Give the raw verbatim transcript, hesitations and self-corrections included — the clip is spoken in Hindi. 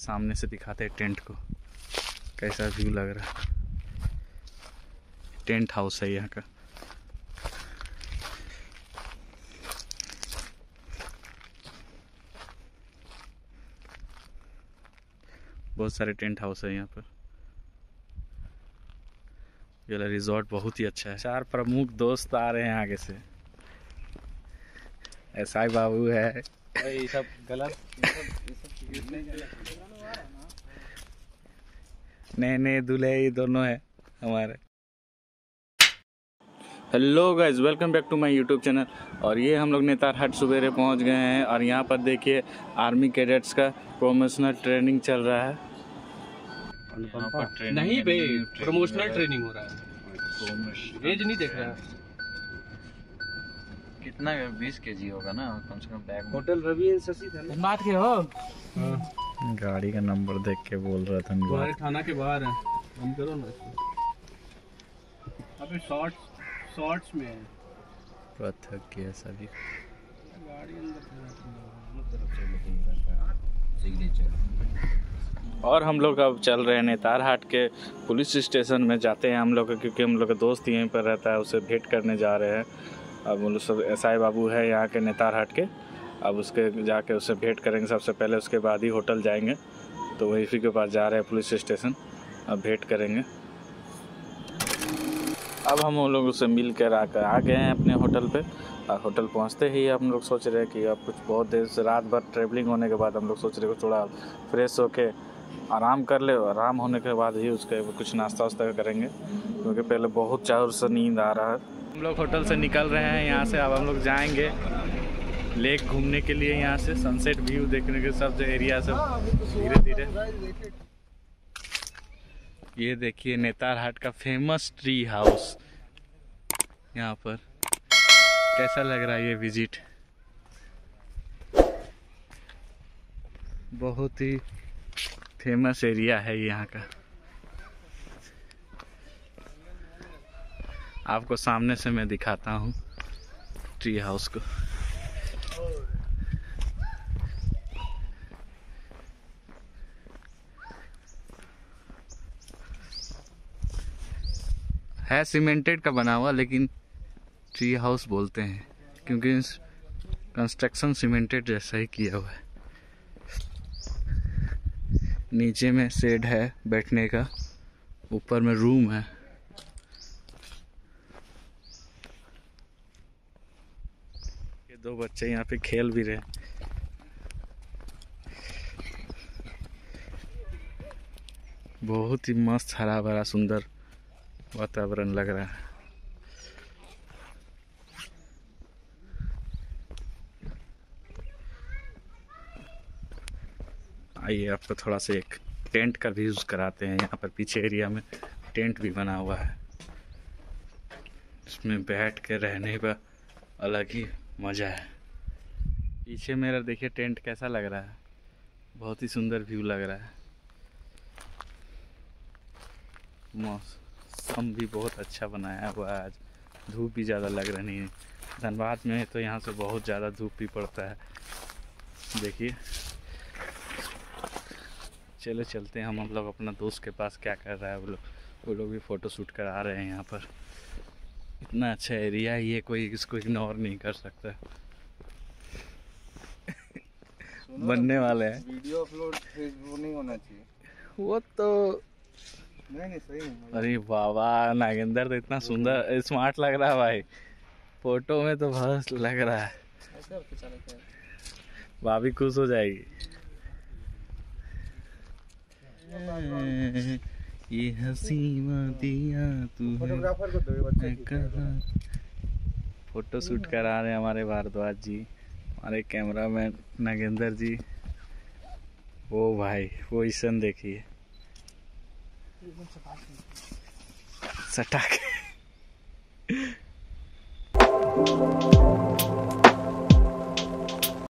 सामने से दिखाते हैं टेंट को, कैसा व्यू लग रहा है। टेंट हाउस है यहाँ का। बहुत सारे टेंट हाउस है यहाँ पर। ये वाला रिजॉर्ट बहुत ही अच्छा है। चार प्रमुख दोस्त आ रहे हैं आगे से। एसआई बाबू है। ये सब गलत, ये सब गिरने गलत। नहीं नहीं, दूल्हे ये दोनों है हमारे। Hello guys, welcome back to my YouTube channel. और ये हम लोग नेतारहट सुबेरे पहुंच गए हैं और यहाँ पर देखिए आर्मी कैडेट्स का प्रोमोशनल ट्रेनिंग चल रहा है। ट्रेनिंग नहीं बे, प्रोमोशनल ट्रेनिंग हो रहा है। एज नहीं देख रहा है कितना, बीस के जी होगा ना कम से कम। बैग होटल रवि शशि धनबाद के हो। गाड़ी का नंबर देख के बोल रहा था। तुम्हारे थाना के बाहर है, हम करो ना। अभी शॉर्ट शॉर्ट्स में है गया सभी। और हम लोग अब चल रहे हैं नेतारहट के पुलिस स्टेशन में। जाते हैं हम लोग, क्योंकि हम लोग का दोस्त यहीं पर रहता है, उसे भेंट करने जा रहे हैं। अब उन सब एसआई बाबू है यहाँ के नेतारहट के, अब उसके जाके उसे भेंट करेंगे सबसे पहले, उसके बाद ही होटल जाएंगे। तो वही इसी के पास जा रहे हैं पुलिस स्टेशन, अब भेंट करेंगे। अब हम उन लोगों से मिल कर आकर आ गए हैं अपने होटल पे। और होटल पहुंचते ही हम लोग सोच रहे हैं कि अब कुछ बहुत देर से रात भर ट्रैवलिंग होने के बाद हम लोग सोच रहे हैं थोड़ा फ्रेश होके आराम कर ले। आराम होने के बाद ही उसके कुछ नाश्ता वास्ता करेंगे, क्योंकि पहले बहुत जोर से नींद आ रहा है। हम लोग होटल से निकल रहे हैं यहाँ से। अब हम लोग जाएँगे लेक घूमने के लिए, यहाँ से सनसेट व्यू देखने के सब एरिया से धीरे धीरे। ये देखिए नेतारहट का फेमस ट्री हाउस यहाँ पर। कैसा लग रहा है ये विजिट? बहुत ही फेमस एरिया है यहाँ का। आपको सामने से मैं दिखाता हूँ ट्री हाउस को। है सीमेंटेड का बना हुआ, लेकिन ट्री हाउस बोलते हैं क्योंकि कंस्ट्रक्शन सीमेंटेड जैसा ही किया हुआ है। नीचे में शेड है बैठने का, ऊपर में रूम है। ये दो बच्चे यहाँ पे खेल भी रहे। बहुत ही मस्त हरा भरा सुंदर वातावरण लग रहा है। आइए आपको थोड़ा सा एक टेंट का भी यूज कराते हैं। यहाँ पर पीछे एरिया में टेंट भी बना हुआ है, इसमें बैठ के रहने का अलग ही मज़ा है। पीछे मेरा देखिए टेंट कैसा लग रहा है, बहुत ही सुंदर व्यू लग रहा है। मौसम हम भी बहुत अच्छा बनाया हुआ है। आज धूप भी ज़्यादा लग रही है, धनबाद में तो यहाँ से बहुत ज़्यादा धूप भी पड़ता है। देखिए चलो चलते हैं हम हम लोग अपना दोस्त के पास। क्या कर रहा है वो लोग, वो लोग भी फ़ोटो शूट करा रहे हैं यहाँ पर। इतना अच्छा एरिया है ये, कोई इसको इग्नोर नहीं कर सकता। बनने वाले हैं वीडियो अपलोड, फेसबुक नहीं होना चाहिए वो तो। नहीं नहीं सही है। अरे बाबा नागेंद्र तो इतना सुंदर स्मार्ट लग रहा है भाई, फोटो में तो बहुत लग रहा है। भाभी खुश हो जाएगी। ये हंसी दिया तूने कहा। फोटो शूट करा रहे हैं हमारे भारद्वाज जी, हमारे कैमरामैन नागेंद्र जी। वो भाई वो ईशन देखिए सटा के।